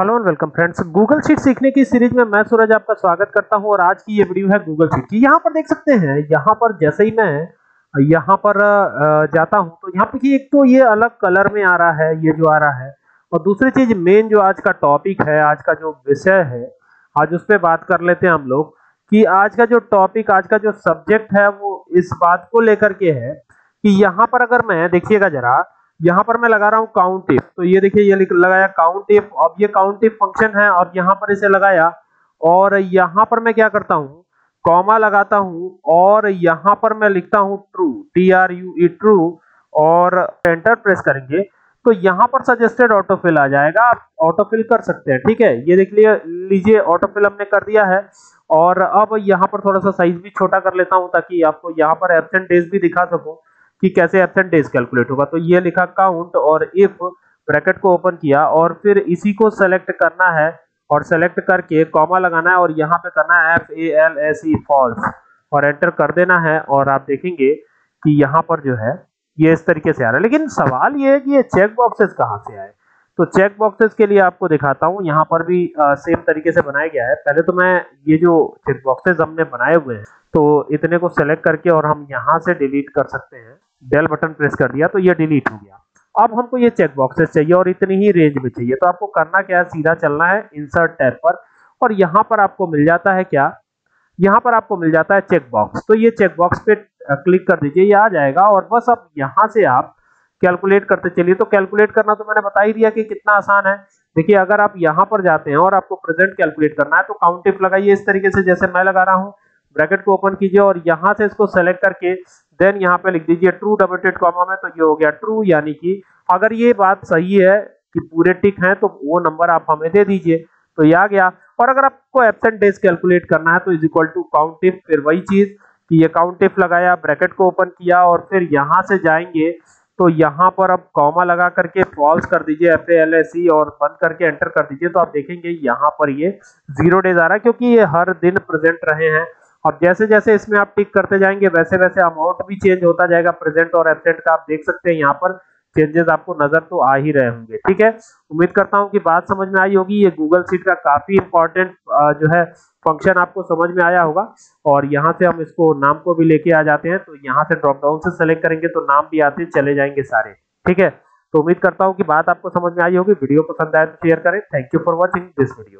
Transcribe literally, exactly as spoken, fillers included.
Hello and welcome friends, Google sheet सीखने की series में मैं सूरज आपका स्वागत करता हूं। और आज की ये वीडियो है गूगल शीट की। यहाँ पर देख सकते हैं, यहाँ पर जैसे ही मैं यहाँ पर जाता हूं तो यहाँ पे एक तो ये अलग कलर में आ रहा है, ये जो आ रहा है। और दूसरी चीज मेन जो आज का टॉपिक है, आज का जो विषय है, आज उस पर बात कर लेते हैं हम लोग कि आज का जो टॉपिक, आज का जो सब्जेक्ट है वो इस बात को लेकर के है कि यहाँ पर अगर मैं देखिएगा जरा, यहाँ पर मैं लगा रहा हूँ काउंटिफ। तो ये देखिए ये लगाया काउंटिफ। अब ये काउंटिफ फंक्शन है और यहाँ पर इसे लगाया और यहाँ पर मैं क्या करता हूँ, कॉमा लगाता हूँ और यहाँ पर मैं लिखता हूँ true, T R U E true, और एंटर प्रेस करेंगे तो यहाँ पर सजेस्टेड ऑटोफिल आ जाएगा। आप ऑटोफिल कर सकते हैं, ठीक है। ये देख लीजिए ऑटोफिल हमने कर दिया है। और अब यहाँ पर थोड़ा सा साइज भी छोटा कर लेता हूँ ताकि आपको यहाँ पर एब्सेंट डेज भी दिखा सकूँ कि कैसे एब्सेंट डेज कैलकुलेट होगा। तो ये लिखा काउंट और इफ, ब्रैकेट को ओपन किया और फिर इसी को सेलेक्ट करना है और सेलेक्ट करके कॉमा लगाना है और यहाँ पे करना है F A L S E false और एंटर कर देना है। और आप देखेंगे कि यहाँ पर जो है ये इस तरीके से आ रहा है। लेकिन सवाल ये है कि ये चेक बॉक्सेस कहाँ से आए। तो चेक बॉक्सेस के लिए आपको दिखाता हूँ, यहाँ पर भी आ, सेम तरीके से बनाया गया है। पहले तो मैं ये जो चेक बॉक्सेस हमने बनाए हुए हैं तो इतने को सेलेक्ट करके और हम यहाँ से डिलीट कर सकते हैं। डेल बटन प्रेस कर दिया तो ये डिलीट हो गया। अब हमको ये चेक बॉक्सेस चाहिए और इतनी ही रेंज में चाहिए। तो आपको करना क्या है, सीधा चलना है इंसर्ट टैब पर और यहाँ पर आपको मिल जाता है क्या, यहाँ पर आपको मिल जाता है चेक बॉक्स। तो ये चेक बॉक्स पे क्लिक कर दीजिए, ये आ जाएगा। और बस अब यहाँ से आप कैलकुलेट करते चलिए। तो कैलकुलेट करना तो मैंने बता ही दिया कि कितना आसान है। देखिए अगर आप यहाँ पर जाते हैं और आपको प्रेजेंट कैलकुलेट करना है तो काउंटिफ लगाइए इस तरीके से जैसे मैं लगा रहा हूँ। ब्रैकेट को ओपन कीजिए और यहाँ से इसको सेलेक्ट करके देन यहाँ पे लिख दीजिए ट्रू, डबल टेट कॉमा में। तो ये हो गया ट्रू, यानी कि अगर ये बात सही है कि पूरे टिक हैं तो वो नंबर आप हमें दे दीजिए। तो ये आ गया। और अगर आपको एब्सेंट डेज कैलकुलेट करना है तो इज इक्वल टू काउंटिफ, फिर वही चीज़ कि ये काउंटिफ लगाया, ब्रैकेट को ओपन किया और फिर यहाँ से जाएंगे तो यहाँ पर अब कॉमा लगा करके फॉल्स कर दीजिए F A L S E और बंद करके एंटर कर दीजिए। तो आप देखेंगे यहाँ पर ये जीरो डेज आ रहा है क्योंकि ये हर दिन प्रेजेंट रहे हैं। अब जैसे जैसे इसमें आप टिक करते जाएंगे वैसे वैसे अमाउंट भी चेंज होता जाएगा प्रेजेंट और एब्सेंट का। आप देख सकते हैं यहाँ पर चेंजेस आपको नजर तो आ ही रहे होंगे, ठीक है। उम्मीद करता हूँ कि बात समझ में आई होगी। ये गूगल शीट का काफी इंपॉर्टेंट जो है फंक्शन आपको समझ में आया होगा। और यहाँ से हम इसको नाम को भी लेके आ जाते हैं। तो यहाँ से ड्रॉप डाउन से सेलेक्ट करेंगे तो नाम भी आते चले जाएंगे सारे, ठीक है। तो उम्मीद करता हूँ कि बात आपको समझ में आई होगी। वीडियो पसंद आए तो शेयर करें। Thank you for watching this video.